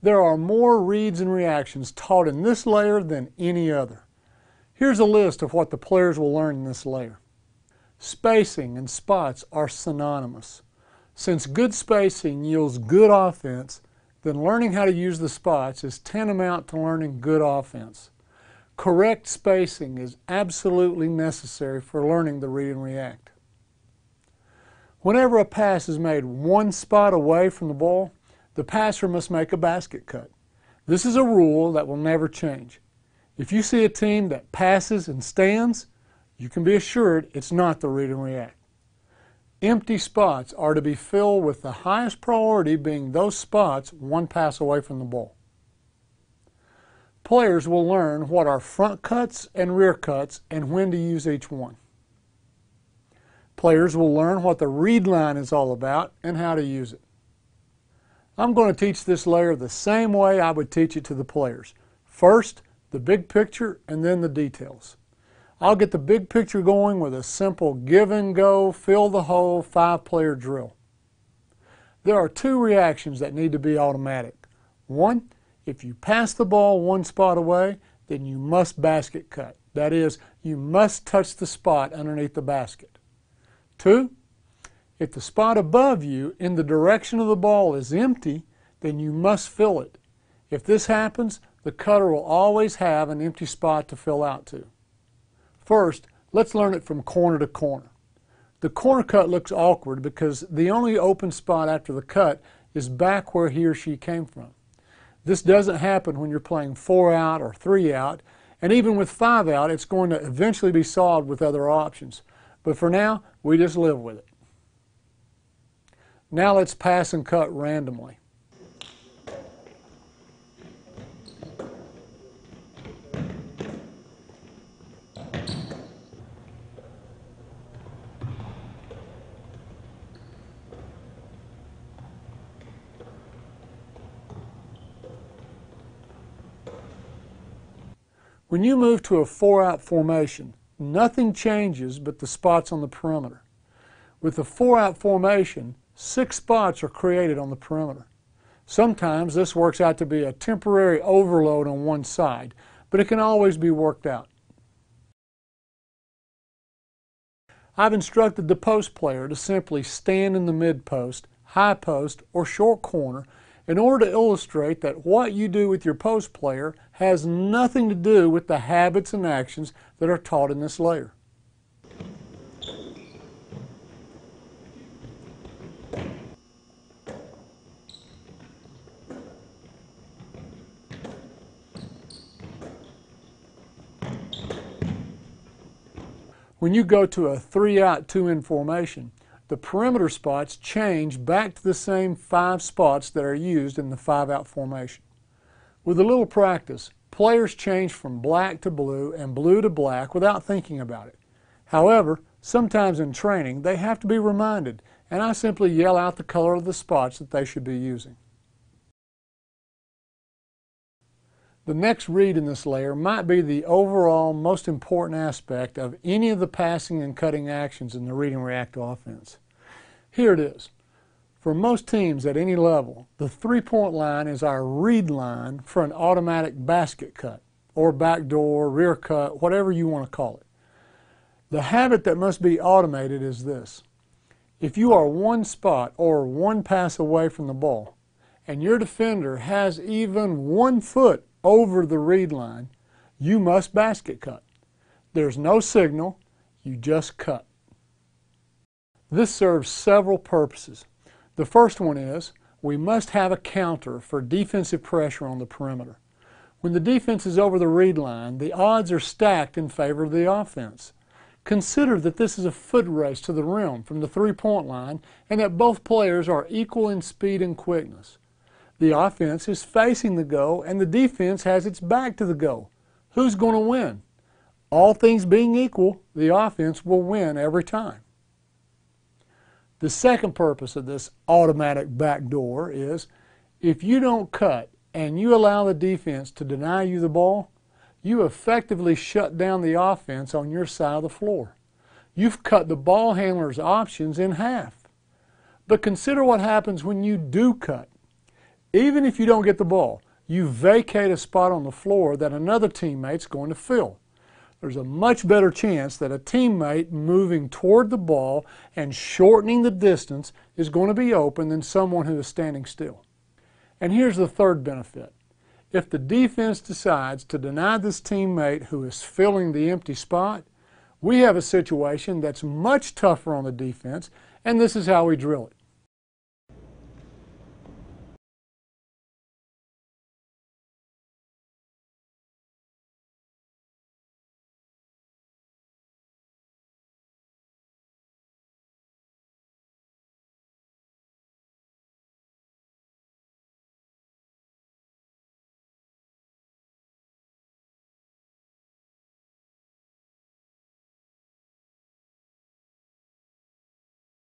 There are more reads and reactions taught in this layer than any other. Here's a list of what the players will learn in this layer. Spacing and spots are synonymous. Since good spacing yields good offense, then learning how to use the spots is tantamount to learning good offense. Correct spacing is absolutely necessary for learning to read and react. Whenever a pass is made one spot away from the ball, the passer must make a basket cut. This is a rule that will never change. If you see a team that passes and stands, you can be assured it's not the read and react. Empty spots are to be filled with the highest priority being those spots one pass away from the ball. Players will learn what are front cuts and rear cuts and when to use each one. Players will learn what the read line is all about and how to use it. I'm going to teach this layer the same way I would teach it to the players. First, the big picture and then the details. I'll get the big picture going with a simple give and go, fill the hole, 5-player drill. There are two reactions that need to be automatic. One, if you pass the ball one spot away, then you must basket cut. That is, you must touch the spot underneath the basket. Two, if the spot above you in the direction of the ball is empty, then you must fill it. If this happens, the cutter will always have an empty spot to fill out to. First, let's learn it from corner to corner. The corner cut looks awkward because the only open spot after the cut is back where he or she came from. This doesn't happen when you're playing 4-out or 3-out, and even with 5-out, it's going to eventually be solved with other options. But for now, we just live with it. Now let's pass and cut randomly. When you move to a 4-out formation, nothing changes but the spots on the perimeter. With the 4-out formation, 6 spots are created on the perimeter. Sometimes this works out to be a temporary overload on one side, but it can always be worked out. I've instructed the post player to simply stand in the mid post, high post, or short corner in order to illustrate that what you do with your post player has nothing to do with the habits and actions that are taught in this layer. When you go to a 3-out, 2-in formation, the perimeter spots change back to the same 5 spots that are used in the 5-out formation. With a little practice, players change from black to blue and blue to black without thinking about it. However, sometimes in training, they have to be reminded, and I simply yell out the color of the spots that they should be using. The next read in this layer might be the overall most important aspect of any of the passing and cutting actions in the read and react offense. Here it is. For most teams at any level, the 3-point line is our read line for an automatic basket cut, or backdoor, rear cut, whatever you want to call it. The habit that must be automated is this. If you are one spot or one pass away from the ball, and your defender has even 1 foot over the read line, you must basket cut. There's no signal, you just cut. This serves several purposes. The first one is, we must have a counter for defensive pressure on the perimeter. When the defense is over the read line, the odds are stacked in favor of the offense. Consider that this is a foot race to the rim from the 3-point line and that both players are equal in speed and quickness. The offense is facing the goal and the defense has its back to the goal. Who's going to win? All things being equal, the offense will win every time. The second purpose of this automatic backdoor is, if you don't cut and you allow the defense to deny you the ball, you effectively shut down the offense on your side of the floor. You've cut the ball handler's options in half. But consider what happens when you do cut. Even if you don't get the ball, you vacate a spot on the floor that another teammate's going to fill. There's a much better chance that a teammate moving toward the ball and shortening the distance is going to be open than someone who is standing still. And here's the third benefit. If the defense decides to deny this teammate who is filling the empty spot, we have a situation that's much tougher on the defense, and this is how we drill it.